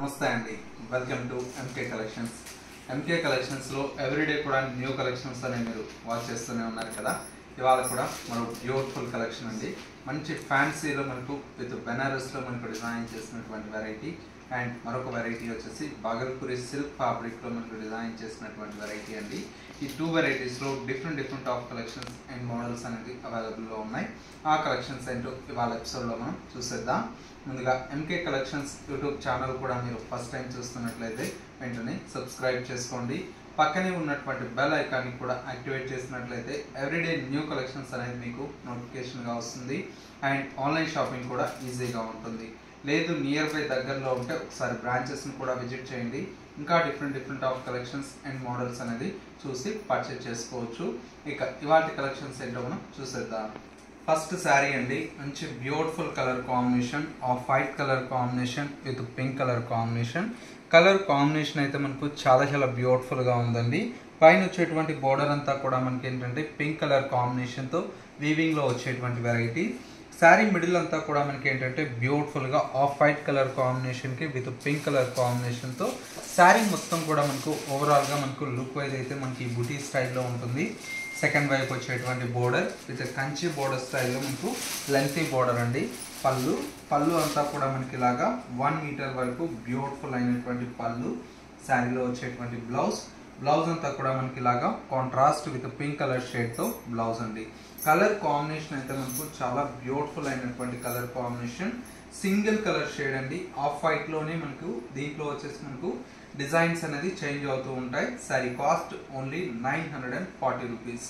నమస్తే అండి, welcome to MK collections. MK కలెక్షన్స్లో ఎవ్రీడే కూడా న్యూ కలెక్షన్స్ అనేవి మీరు వాచ్ చేస్తూనే ఉన్నారు కదా. ఇవాళ కూడా మరో బ్యూటిఫుల్ కలెక్షన్ అండి. మంచి ఫ్యాన్సీలో మనకు విత్ బెనారస్లో మనకు డిజైన్ చేసినటువంటి వెరైటీ, అండ్ మరొక వెరైటీ వచ్చేసి బాగల్పూరి సిల్క్ ఫ్యాబ్రిక్లో మనకు డిజైన్ చేసినటువంటి వెరైటీ అండి. ఈ టూ వెరైటీస్లో different of collections and models అనేవి అవైలబుల్లో ఉన్నాయి. ఆ కలెక్షన్స్ ఏంటో ఇవాళ ఎపిసోడ్లో మనం చూసేద్దాం. ముందుగా ఎంకే కలెక్షన్స్ యూట్యూబ్ ఛానల్ కూడా మీరు ఫస్ట్ టైం చూస్తున్నట్లయితే వెంటనే సబ్స్క్రైబ్ చేసుకోండి. పక్కనే ఉన్నటువంటి బెల్ ఐకాన్ని కూడా యాక్టివేట్ చేసినట్లయితే ఎవ్రీడే న్యూ కలెక్షన్స్ అనేది మీకు నోటిఫికేషన్గా వస్తుంది, అండ్ ఆన్లైన్ షాపింగ్ కూడా ఈజీగా ఉంటుంది. లేదు నియర్ బై దగ్గరలో ఉంటే ఒకసారి బ్రాంచెస్ని కూడా విజిట్ చేయండి. ఇంకా different of collections and models అనేది చూసి పర్చేజ్ చేసుకోవచ్చు. ఇక ఇవాటి కలెక్షన్స్ ఏంటో మనం చూసేద్దాం. ఫస్ట్ శారీ అండి, మంచి beautiful colour combination, off white colour combination with pink colour combination. Colour combination అయితే మనకు చాలా బ్యూటిఫుల్గా ఉందండి. పైన వచ్చేటువంటి బోర్డర్ అంతా కూడా మనకి ఏంటంటే పింక్ కలర్ కాంబినేషన్తో వీవింగ్లో వచ్చేటువంటి వెరైటీ. శారీ మిడిల్ అంతా కూడా మనకి ఏంటంటే బ్యూటిఫుల్గా ఆఫ్ వైట్ కలర్ కాంబినేషన్కి విత్ పింక్ కలర్ కాంబినేషన్తో శారీ మొత్తం కూడా మనకు ఓవరాల్గా మనకు లుక్ వైజ్ అయితే మనకి బుటీ స్టైల్లో ఉంటుంది. సెకండ్ వైపు వచ్చేటువంటి బోర్డర్ విత్ కంచి బోర్డర్ స్టైల్లో మనకు లెంతీ బోర్డర్ అండి. పళ్ళు అంతా కూడా మనకి ఇలాగా 1 మీటర్ వరకు బ్యూటిఫుల్ అయినటువంటి పళ్ళు. శారీలో వచ్చేటువంటి బ్లౌజ్ అంతా కూడా మనకి ఇలాగా కాంట్రాస్ట్ విత్ పింక్ కలర్ షేడ్తో బ్లౌజ్ అండి. కలర్ కాంబినేషన్ అయితే మనకు చాలా బ్యూటిఫుల్ అయినటువంటి colour combination, single colour shade అండి. ఆఫ్ వైట్లోనే మనకు దీంట్లో వచ్చేసి మనకు డిజైన్స్ అనేది చేంజ్ అవుతూ ఉంటాయి. Sari cost only 940 rupees.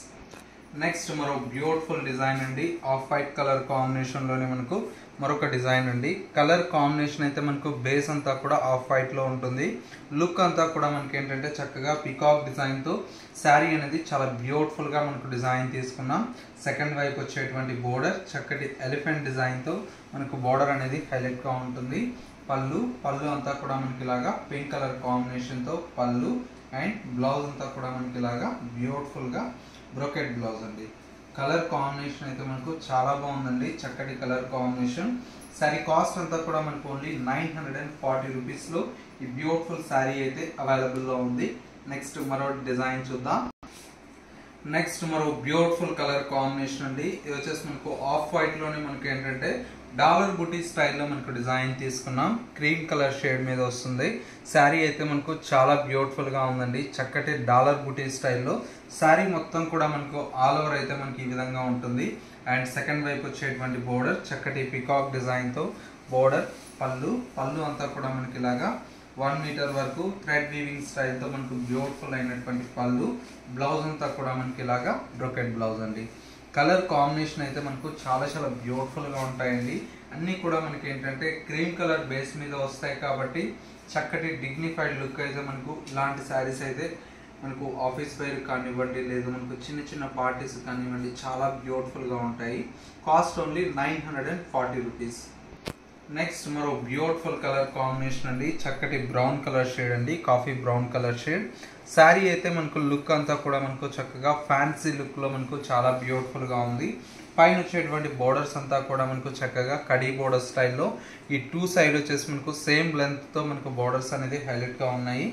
Next మరో బ్యూటిఫుల్ డిజైన్ అండి, ఆఫ్ వైట్ కలర్ కాంబినేషన్లోనే మనకు మరొక డిజైన్ అండి. కలర్ కాంబినేషన్ అయితే మనకు బేస్ అంతా కూడా ఆఫ్ వైట్లో ఉంటుంది. లుక్ అంతా కూడా మనకి ఏంటంటే చక్కగా పికాక్ డిజైన్తో శారీ అనేది చాలా బ్యూటిఫుల్గా మనకు డిజైన్ తీసుకున్నాం. సెకండ్ వైపు వచ్చేటువంటి బోర్డర్ చక్కటి ఎలిఫెంట్ డిజైన్తో మనకు బోర్డర్ అనేది హైలైట్గా ఉంటుంది. పళ్ళు అంతా కూడా మనకి ఇలాగా పింక్ కలర్ కాంబినేషన్తో పళ్ళు, అండ్ బ్లౌజ్ అంతా కూడా మనకి ఇలాగా బ్యూటిఫుల్గా బ్రోకెట్ బ్లౌజ్ అండి. కలర్ కాంబినేషన్ అయితే మనకు చాలా బాగుందండి, చక్కటి కలర్ కాంబినేషన్. శారీ కాస్ట్ అంతా కూడా మనకు ఓన్లీ 940 రూపీస్లో ఈ బ్యూటిఫుల్ శారీ అయితే అవైలబుల్లో ఉంది. నెక్స్ట్ మరో డిజైన్ చూద్దాం. నెక్స్ట్ మరో బ్యూటిఫుల్ కలర్ కాంబినేషన్ అండి. ఇది వచ్చేసి మనకు ఆఫ్ వైట్లోనే మనకి ఏంటంటే డాలర్ బుటీ స్టైల్లో మనకు డిజైన్ తీసుకున్నాం. క్రీమ్ కలర్ షేడ్ మీద వస్తుంది. శారీ అయితే మనకు చాలా బ్యూటిఫుల్గా ఉందండి, చక్కటి డాలర్ బుటీ స్టైల్లో. శారీ మొత్తం కూడా మనకు ఆల్ ఓవర్ అయితే మనకి ఈ విధంగా ఉంటుంది. అండ్ సెకండ్ వైపు వచ్చేటువంటి బోర్డర్ చక్కటి పికాక్ డిజైన్తో బోర్డర్. పళ్ళు అంతా కూడా మనకి ఇలాగా 1 మీటర్ వరకు థ్రెడ్ వీవింగ్ స్టైల్తో మనకు బ్యూటిఫుల్ అయినటువంటి పళ్ళు. బ్లౌజ్ అంతా కూడా మనకి ఇలాగా బ్రోకెట్ బ్లౌజ్ అండి. కలర్ కాంబినేషన్ అయితే మనకు చాలా బ్యూటిఫుల్గా ఉంటాయండి. అన్నీ కూడా మనకి ఏంటంటే క్రీమ్ కలర్ బేస్ మీద వస్తాయి కాబట్టి చక్కటి డిగ్నిఫైడ్ లుక్ అయితే మనకు ఇలాంటి శారీస్ అయితే మనకు ఆఫీస్ వేర్ కానివ్వండి, లేదు మనకు చిన్న పార్టీస్ కానివ్వండి, చాలా బ్యూటిఫుల్గా ఉంటాయి. Cost only 940 rupees. నెక్స్ట్ మరో బ్యూటిఫుల్ కలర్ కాంబినేషన్ అండి, చక్కటి బ్రౌన్ కలర్ షేడ్ అండి, coffee brown colour shade. Sari అయితే మనకు లుక్ అంతా కూడా మనకు చక్కగా ఫ్యాన్సీ లుక్లో మనకు చాలా బ్యూటిఫుల్గా ఉంది. పైన వచ్చేటువంటి బోర్డర్స్ అంతా కూడా మనకు చక్కగా కడీ బోర్డర్ స్టైల్లో ఈ టూ సైడ్ వచ్చేసి మనకు సేమ్ లెంత్తో మనకు బోర్డర్స్ అనేది హైలైట్గా ఉన్నాయి.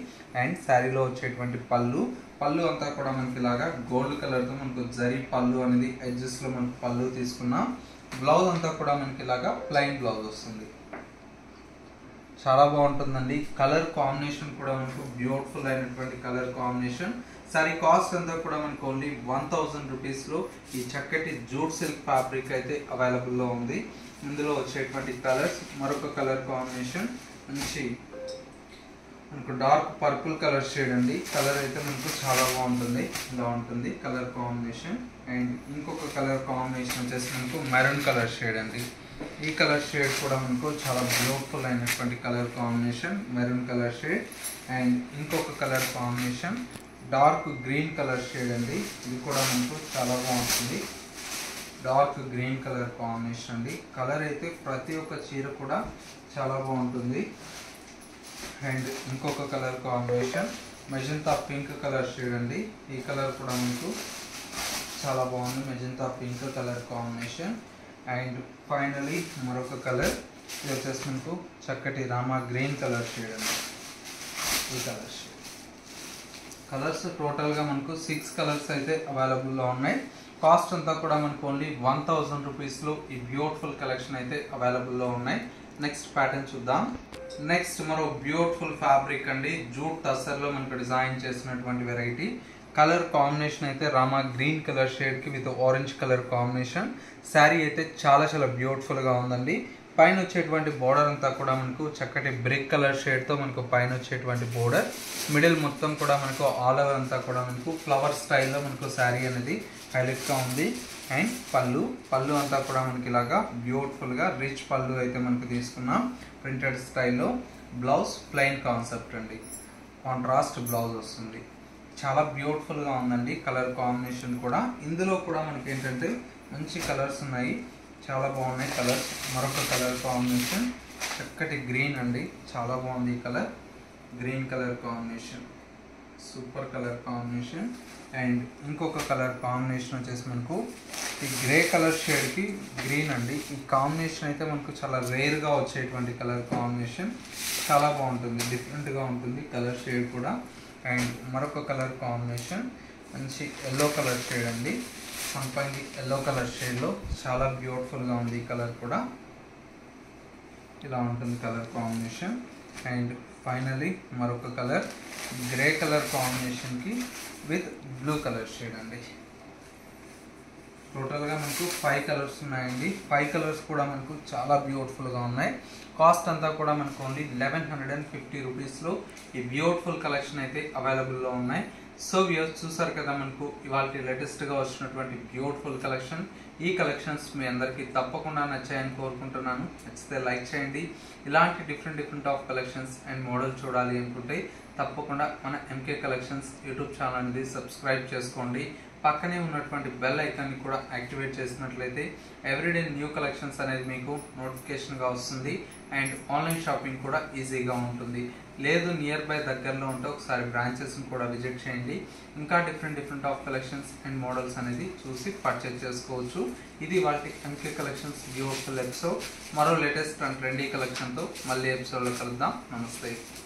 అండ్ శారీలో వచ్చేటువంటి పళ్ళు అంతా కూడా మనకి ఇలాగా గోల్డ్ కలర్తో మనకు జరీ పళ్ళు అనేది ఎడ్జెస్లో మనకు పళ్ళు తీసుకున్నాం. బ్లౌజ్ అంతా కూడా మనకి ఇలాగా ప్లెయిన్ బ్లౌజ్ వస్తుంది. చాలా బాగుంటుందండి. కలర్ కాంబినేషన్ కూడా మనకు బ్యూటిఫుల్ అయినటువంటి కలర్ కాంబినేషన్. శారీ కాస్ట్ అంతా కూడా మనకు ఓన్లీ 1000 రూపీస్లో ఈ చక్కటి జూట్ సిల్క్ ఫ్యాబ్రిక్ అయితే అవైలబుల్లో ఉంది. ఇందులో వచ్చేటువంటి కలర్స్ మరొక కలర్ కాంబినేషన్ మంచి మనకు డార్క్ పర్పుల్ కలర్ షేడ్ అండి. కలర్ అయితే మనకు చాలా బాగుంటుంది, ఇలా ఉంటుంది కలర్ కాంబినేషన్. అండ్ ఇంకొక కలర్ కాంబినేషన్ వచ్చేసి మనకు మెరూన్ కలర్ షేడ్ అండి. ఈ కలర్ షేడ్ కూడా మనకు చాలా బ్యూటిఫుల్ అయినటువంటి colour combination, maroon colour shade. And ఇంకొక colour combination dark green colour shade అండి. ఇది కూడా మనకు చాలా బాగుంటుంది, డార్క్ గ్రీన్ కలర్ కాంబినేషన్ అండి. కలర్ అయితే ప్రతి ఒక్క చీర కూడా చాలా బాగుంటుంది. అండ్ ఇంకొక colour combination magenta pink colour shade అండి. ఈ కలర్ కూడా మీకు చాలా బాగుంది, magenta pink colour combination. And finally మరొక కలర్ चक्कटी Rama green colour shade colour shade colours total मन को 6 कलर्स अवैलबल उन्नाई कास्ट अंता मन को ओनली 1000 रुपीस लो ब्यूटीफुल कलेक्शन अवैलबल उन्नाई। नेक्स्ट पैटर्न चूद्दाम। नेक्स्ट मरो ब्यूटीफुल फैब्रिक अंडी जूट टसर मन को डिजाइन चेसिनटुवंटि वेराइटी कलर कांबिनेशन अयिते रामा ग्रीन कलर शेड की with orange colour combination sari अयिते चाला चाला ब्यूटीफुल गा उंदंडी। पैन वच्चेटुवंटि बॉर्डर अंता कूडा मनकु चक्कटि ब्रिक कलर शेड तो मनकु पैन वच्चेटुवंटि बॉर्डर मिडिल मोत्तं कूडा मनकु आल ओवर अंता कूडा मनकु फ्लावर स्टाइल लो मनकु सारी अनेदी हाईलाइट गा उंदी। अंड पल्लू पल्लू अंता कूडा मनकु इलागा ब्यूटीफुल गा रिच पल्लू अयिते मनकु तीसुकुन्नाम प्रिंटेड स्टाइल लो। ब्लाउज प्लेन कांसेप्ट अंडी कांट्रास्ट ब्लाउज वस्तुंदी चाला ब्यूटीफुल गा उंदी कलर कांबिनेशन कूडा इंदुलो कूडा मनकु एंटंटे मंची कलर्स उन्नाई చాలా బాగున్నాయి కలర్స్। మరొక కలర్ కాంబినేషన్ చక్కటి గ్రీన్ అండి చాలా బాగుంది ఈ colour green colour combination super colour combination. And ఇంకొక కలర్ కాంబినేషన్ వచ్చేసి మనకు ఈ గ్రే కలర్ షేడ్ కి గ్రీన్ అండి ఈ కాంబినేషన్ అయితే మనకు చాలా రేర్ గా వచ్చేటువంటి కలర్ కాంబినేషన్ చాలా బాగుంటుంది డిఫరెంట్ గా ఉంటుంది కలర్ షేడ్ కూడా। అండ్ మరొక కలర్ కాంబినేషన్ మంచి yellow కలర్ షేడ్ అండి संपंगी येलो कलर शेड चाला ब्यूटीफुल गा उंदी कलर कूडा इला उंटुंदी कलर कांबिनेशन। अंड फाइनली मरोक कलर ग्रे कलर कांबिनेशन की विथ ब्लू कलर शेड अंडी टोटल गा मनकु 5 कलर्स उन्नायंडी 5 कलर्स कूडा मनकु चाला ब्यूटीफुल गा उन्नायि कास्ट अंता कूडा मनकु ओन्ली 1150 रुपीस लो ई ब्यूटीफुल कलेक्शन अयिते अवेलेबल लो उन्नायि। सो व्यूअर्स చూసారు కదా మనకు ఇవాల్టి లేటెస్ట్ గా వచ్చినటువంటి బ్యూటిఫుల్ కలెక్షన్ ఈ కలెక్షన్స్ మీ అందరికీ తప్పకుండా నచ్చాయని కోరుకుంటున్నాను నచ్చితే లైక్ చేయండి ఇలాంటి different of collections and model చూడాలి అనుకుంటే తప్పకుండా మన MK కలెక్షన్స్ YouTube ఛానల్ ని సబ్స్క్రైబ్ చేసుకోండి పక్కనే ఉన్నటువంటి బెల్ ఐకాన్ ని కూడా యాక్టివేట్ చేసినట్లయితే ఎవ్రీడే న్యూ కలెక్షన్స్ అనేది మీకు నోటిఫికేషన్ గా వస్తుంది అండ్ ఆన్లైన్ షాపింగ్ కూడా ఈజీగా ఉంటుంది। లేదు నియర్ బై దగ్గరలో ఉంటే ఒకసారి బ్రాంచెస్ ని కూడా విజిట్ చేయండి ఇంకా different of collections and models అనేది చూసి పర్చేస్ చేసుకోవచ్చు। ఇది వాల్టి MK కలెక్షన్స్ బ్యూటిఫుల్ ఎపిసోడ్ మరో లేటెస్ట్ అండ్ ట్రెండీ కలెక్షన్ తో మళ్ళీ ఎపిసోడ్ లో కలుద్దాం। నమస్తే।